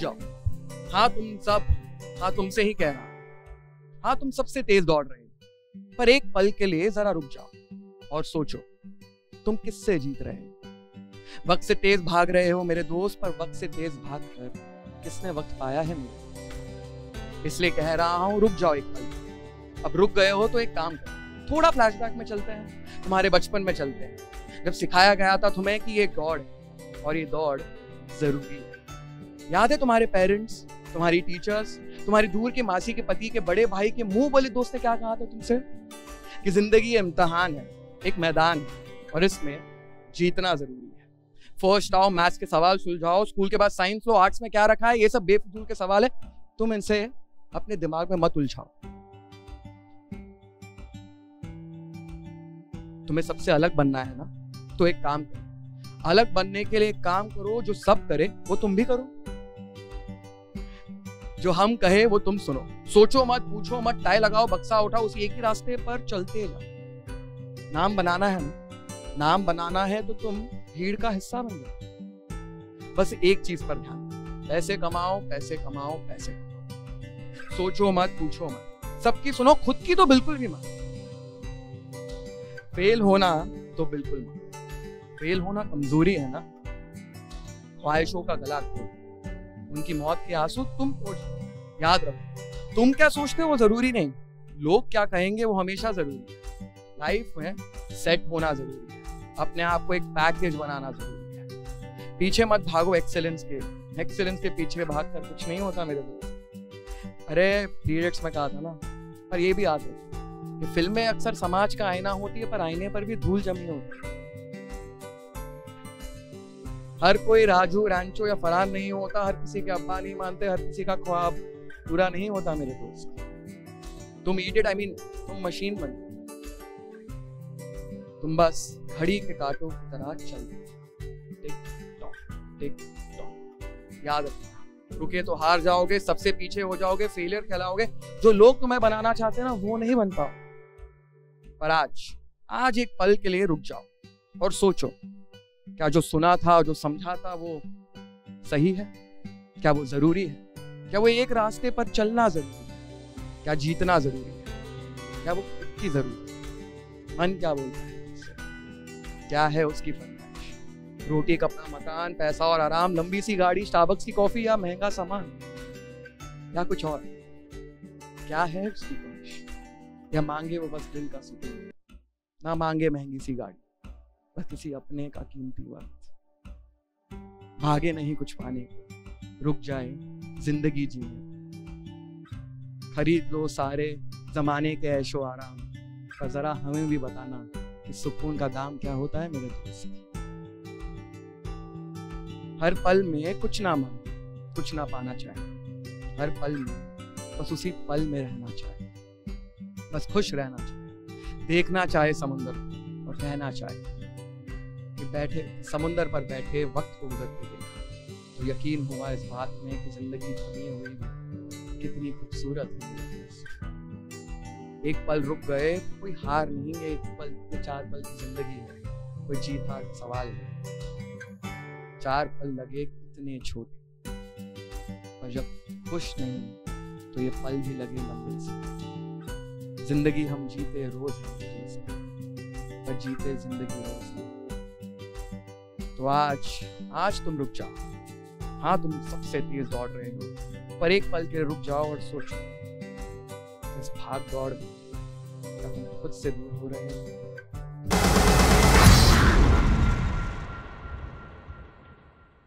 जाओ। हाँ तुम सब, हाँ तुमसे ही कह रहा, हाँ तुम सबसे तेज दौड़ रहे हो, पर एक पल के लिए जरा रुक जाओ और सोचो तुम किससे जीत रहे हो। वक्त से तेज भाग रहे हो मेरे दोस्त, पर वक्त से तेज भाग कर किसने वक्त पाया है मुझे। इसलिए कह रहा हूं रुक जाओ एक पल। अब रुक गए हो तो एक काम करो, थोड़ा फ्लैशबैक में चलते हैं, तुम्हारे बचपन में चलते हैं, जब सिखाया गया था तुम्हें कि ये दौड़ है और ये दौड़ जरूरी है। याद है तुम्हारे पेरेंट्स, तुम्हारी टीचर्स, तुम्हारी दूर की मासी के पति के बड़े भाई के मुंह बोले दोस्त ने क्या कहा था तुमसे कि जिंदगी इम्तिहान है, एक मैदान है और इसमें जीतना जरूरी है। फर्स्ट आओ, मैथ्स के सवाल सुलझाओ, स्कूल के बाद साइंस लो, आर्ट्स में क्या रखा है, ये सब बेफिजूल के सवाल है, तुम इनसे अपने दिमाग में मत उलझाओ। तुम्हें सबसे अलग बनना है ना, तो एक काम करो, अलग बनने के लिए काम करो जो सब करे वो तुम भी करो, जो हम कहे वो तुम सुनो, सोचो मत, पूछो मत, टाई लगाओ, बक्सा उठाओ, उसी एक ही रास्ते पर चलते जाओ। नाम बनाना है ना, नाम बनाना है तो तुम भीड़ का हिस्सा बन जाओ। बस एक चीज पर ध्यान, पैसे कमाओ, पैसे कमाओ, पैसे कमाओ, सोचो मत, पूछो मत, सबकी सुनो, खुद की तो बिल्कुल भी मत। फेल होना तो बिल्कुल मत, फेल होना कमजोरी है ना। ख्वाहिशों का गला खोल, उनकी मौत के आंसू तुम पोंछो। याद रखो तुम क्या सोचते हो वो जरूरी नहीं, लोग क्या कहेंगे वो हमेशा जरूरी है। लाइफ में सेट होना जरूरी है, अपने आप को एक पैकेज बनाना जरूरी है। पीछे मत भागो एक्सेलेंस के पीछे भागकर कुछ नहीं होता मेरे दोस्त। अरे पीरियड्स में कहा था ना, पर ये भी याद रखो कि फिल्में अक्सर समाज का आईना होती है, पर आईने पर भी धूल जमी होती है। हर कोई राजू, रैंचो या फरहान नहीं होता, हर किसी के अब्बा नहीं मानते, हर किसी का ख्वाब पूरा नहीं होता मेरे दोस्त। तुम इडियट, आई मीन तुम मशीन बनो, तुम बस घड़ी के कांटों की तरह चलते, टिक टॉक टिक टॉक। याद रखना, रुके तो हार जाओगे, सबसे पीछे हो जाओगे, फेलियर कहलाओगे। जो लोग तुम्हें बनाना चाहते ना वो नहीं बन पाओ। पर आज एक पल के लिए रुक जाओ और सोचो, क्या जो सुना था, जो समझा था वो सही है, क्या वो जरूरी है, क्या वो एक रास्ते पर चलना जरूरी है, क्या जीतना जरूरी है, क्या वो खुद की जरूरी है, मन क्या बोलता है, क्या है उसकी फरमाइश। रोटी, कपड़ा, मकान, पैसा और आराम, लंबी सी गाड़ी, स्टारबक्स की कॉफी या महंगा सामान या कुछ और, क्या है उसकी ख्वाहिश। या मांगे वो बस दिल का सुकून, ना मांगे महंगी सी गाड़ी, किसी अपने का कीमती वक्त। भागे नहीं कुछ पाने को, रुक जाए जिंदगी जीने। खरीद लो सारे जमाने के ऐशो आराम, पर जरा हमें भी बताना कि सुकून का दाम क्या होता है मेरे दोस्त। हर पल में कुछ ना मांगो, कुछ ना पाना चाहिए, हर पल में बस उसी पल में रहना चाहिए, बस खुश रहना चाहिए, देखना चाहिए समुंदर को और रहना चाहिए। बैठे समुंदर पर बैठे वक्त को गुजरते देखा तो यकीन हुआ इस बात में कि जिंदगी थमी हुई भी कितनी खूबसूरत है। एक पल रुक गए कोई हार नहीं है, एक पल तो 4 पल की जिंदगी है, कोई जीत हार सवाल नहीं। 4 पल लगे कितने छोटे, पर जब खुश नहीं तो ये पल भी लगे लंबे से। जिंदगी हम जीते रोज है, पर जीते जिंदगी रोज है। तो आज तुम रुक जाओ। हाँ तुम सबसे तेज दौड़ रहे हो, पर एक पल के लिए रुक जाओ और सोचो इस भाग दौड़ में तुम खुद से दूर हो रहे हो